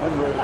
100.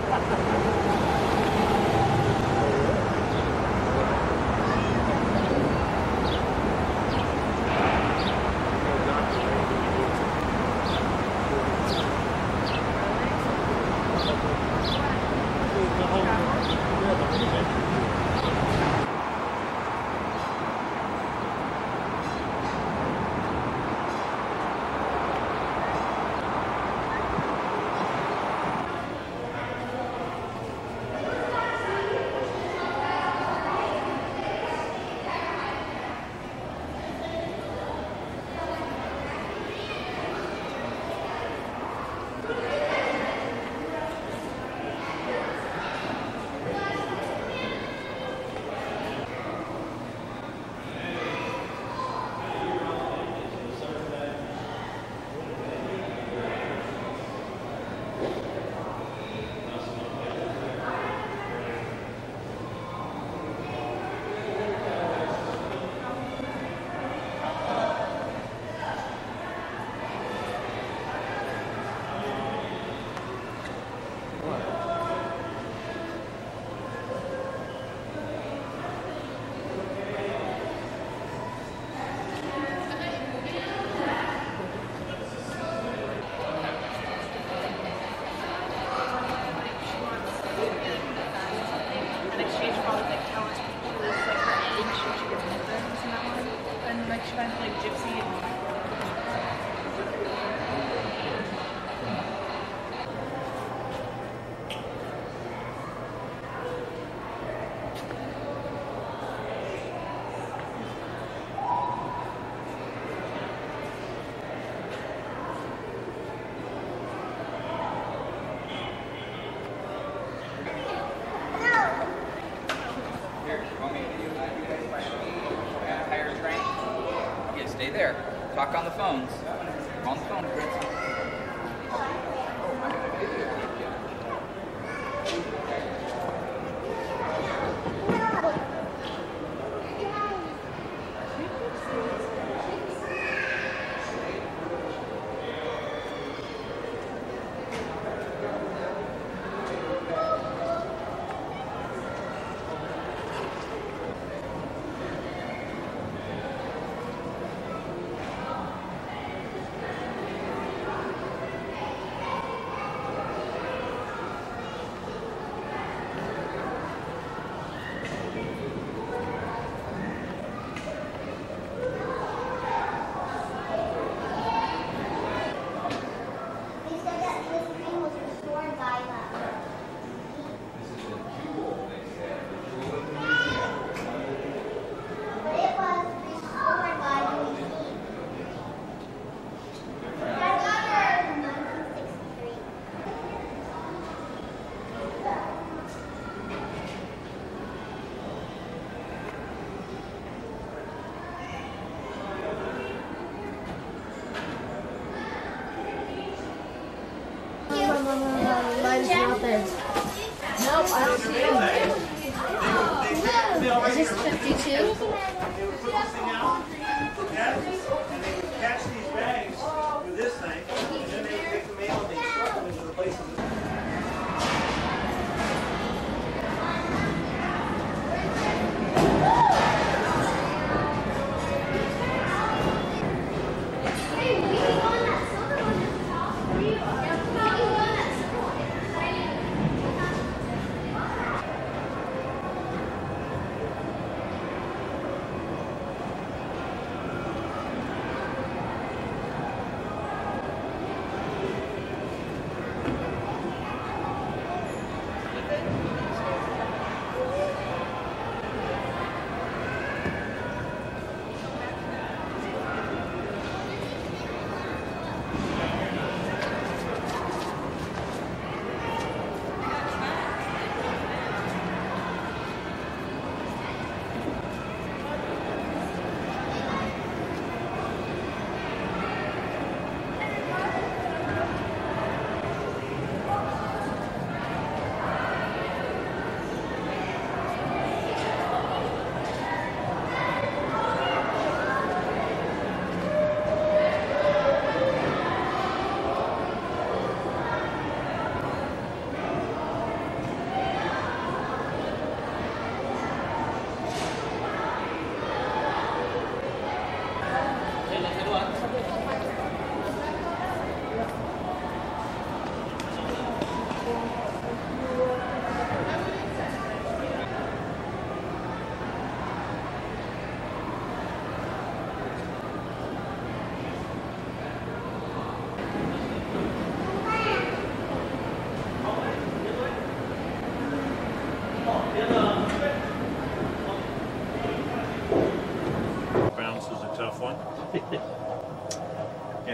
There. Talk on the phones. On the phone, Chris. Nope, I don't see him. Oh, is this 52? Catch these bags with this thing, and then they take the mail and they stuff them into the place of the...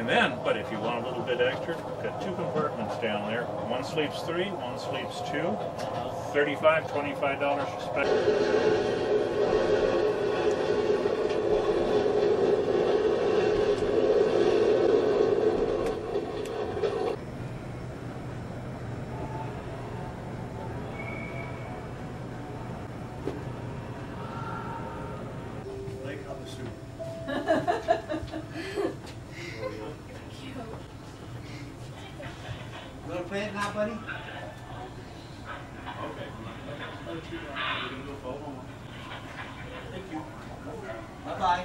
And then, but if you want a little bit extra, got two compartments down there. One sleeps three, one sleeps two. $35, $25 respectively. You want to play it now, buddy? Okay. We're going to go for one. Thank you. Bye-bye.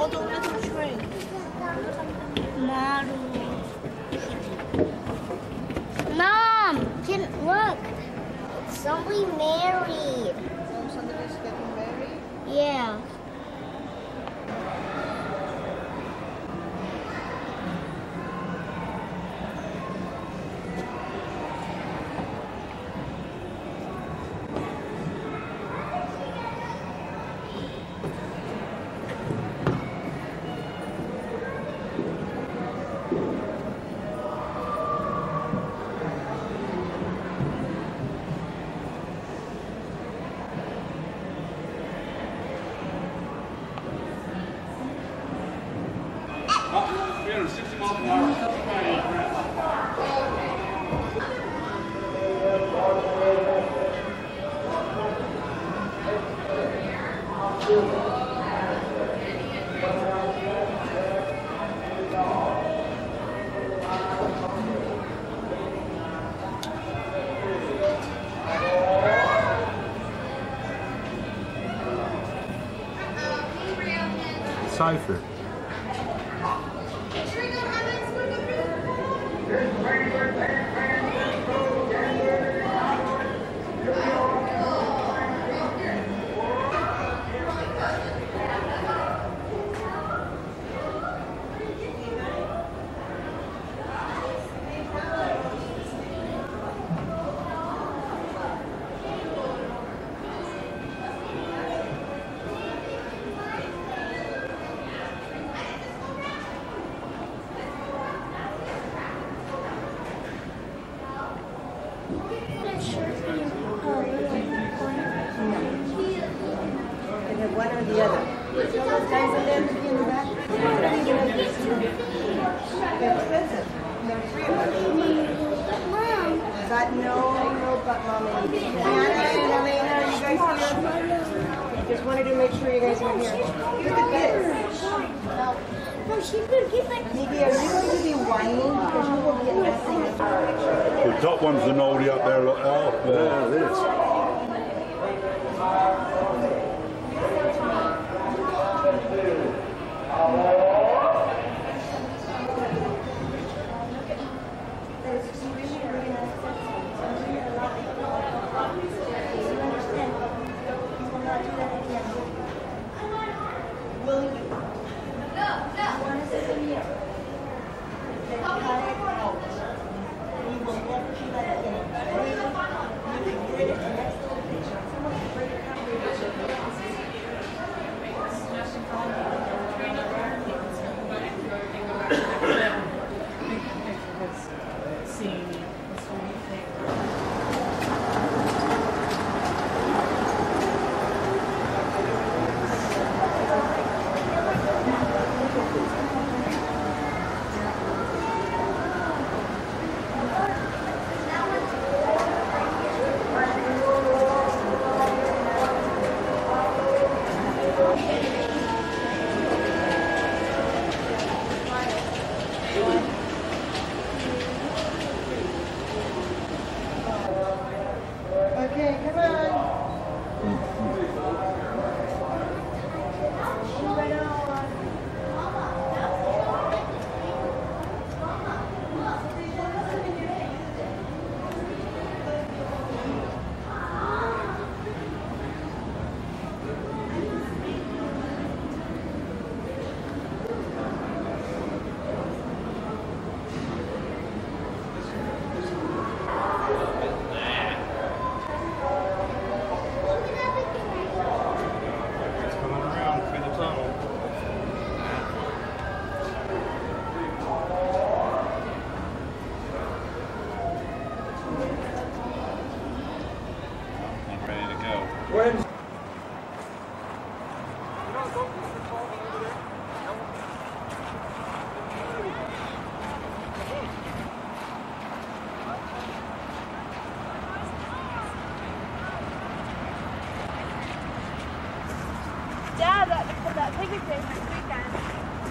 Model little train. Model. Mom, look. Somebody married. Oh, somebody's getting married? Yeah. Cipher. have one or the other. So those guys are there in the back. They're expensive. There are three of us. Mom. But no, but Mommy. Diana and Elena, are you guys here? I just wanted to make sure you guys are here. Look at this. No, she's going to keep it. Nikki, are you going to be whining? Because you will be messing with her. The top one's the noddy up there. Look, oh, there it is.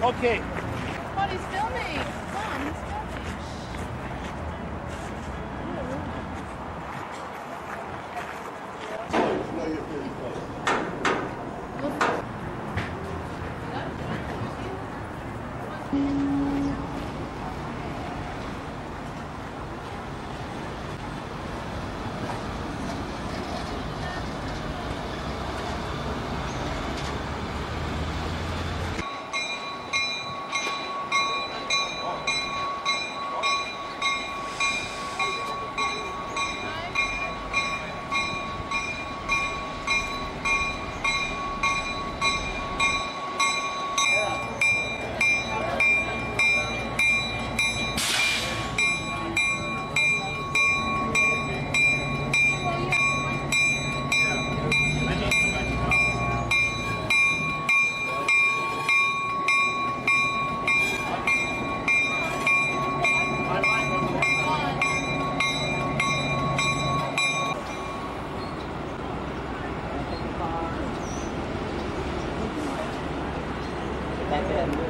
Okay. But he's filming. Come on, he's filming. Thank you.